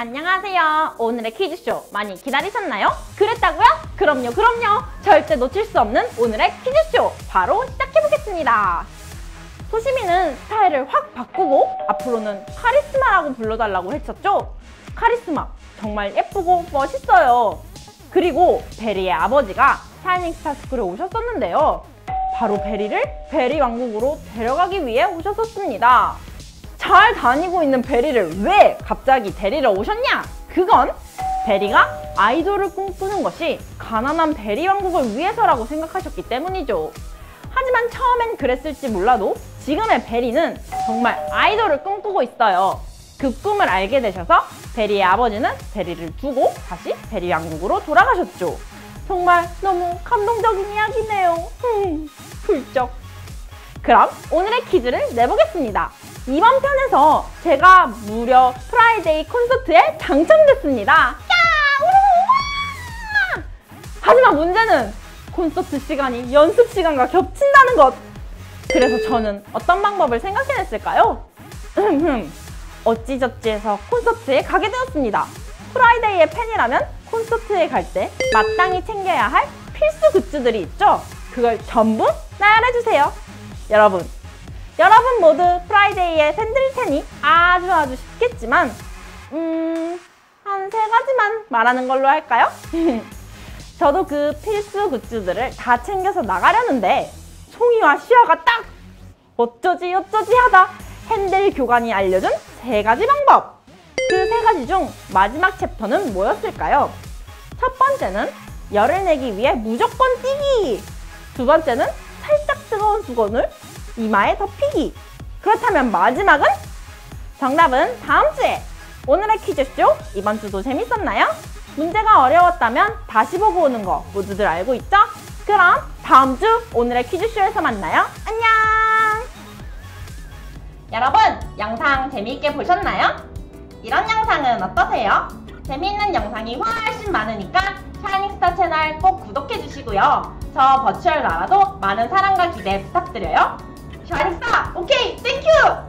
안녕하세요. 오늘의 퀴즈쇼 많이 기다리셨나요? 그랬다고요? 그럼요. 절대 놓칠 수 없는 오늘의 퀴즈쇼 바로 시작해보겠습니다. 소시민은 스타일을 확 바꾸고 앞으로는 카리스마라고 불러달라고 했었죠? 카리스마, 정말 예쁘고 멋있어요. 그리고 베리의 아버지가 샤이닝스타 스쿨에 오셨었는데요. 바로 베리를 베리 왕국으로 데려가기 위해 오셨었습니다. 잘 다니고 있는 베리를 왜 갑자기 데리러 오셨냐? 그건 베리가 아이돌을 꿈꾸는 것이 가난한 베리 왕국을 위해서라고 생각하셨기 때문이죠. 하지만 처음엔 그랬을지 몰라도 지금의 베리는 정말 아이돌을 꿈꾸고 있어요. 그 꿈을 알게 되셔서 베리의 아버지는 베리를 두고 다시 베리 왕국으로 돌아가셨죠. 정말 너무 감동적인 이야기네요. 훌쩍. 그럼 오늘의 퀴즈를 내보겠습니다. 이번 편에서 제가 무려 프라이데이 콘서트에 당첨됐습니다. 야! 하지만 문제는 콘서트 시간이 연습 시간과 겹친다는 것! 그래서 저는 어떤 방법을 생각해냈을까요? 어찌저찌 해서 콘서트에 가게 되었습니다. 프라이데이의 팬이라면 콘서트에 갈 때 마땅히 챙겨야 할 필수 굿즈들이 있죠? 그걸 전부 나열해주세요. 여러분 모두 프라이데이의 팬들일 테니 아주 쉽겠지만 한 3가지만 말하는 걸로 할까요? 저도 그 필수 굿즈들을 다 챙겨서 나가려는데 송이와 시아가 딱 어쩌지 하다 핸들 교관이 알려준 3가지 방법! 그 3가지 중 마지막 챕터는 뭐였을까요? 첫 번째는 열을 내기 위해 무조건 뛰기! 두 번째는 살짝 뜨거운 수건을 이마에 덮이기! 그렇다면 마지막은? 정답은 다음 주에! 오늘의 퀴즈쇼 이번 주도 재밌었나요? 문제가 어려웠다면 다시 보고 오는 거 모두들 알고 있죠? 그럼 다음 주 오늘의 퀴즈쇼에서 만나요! 안녕! 여러분! 영상 재미있게 보셨나요? 이런 영상은 어떠세요? 재미있는 영상이 훨씬 많으니까 샤이닝스타 채널 꼭 구독해주시고요. 저 버추얼 나라도 많은 사랑과 기대 부탁드려요. 샤이닝스타! 오케이! 땡큐!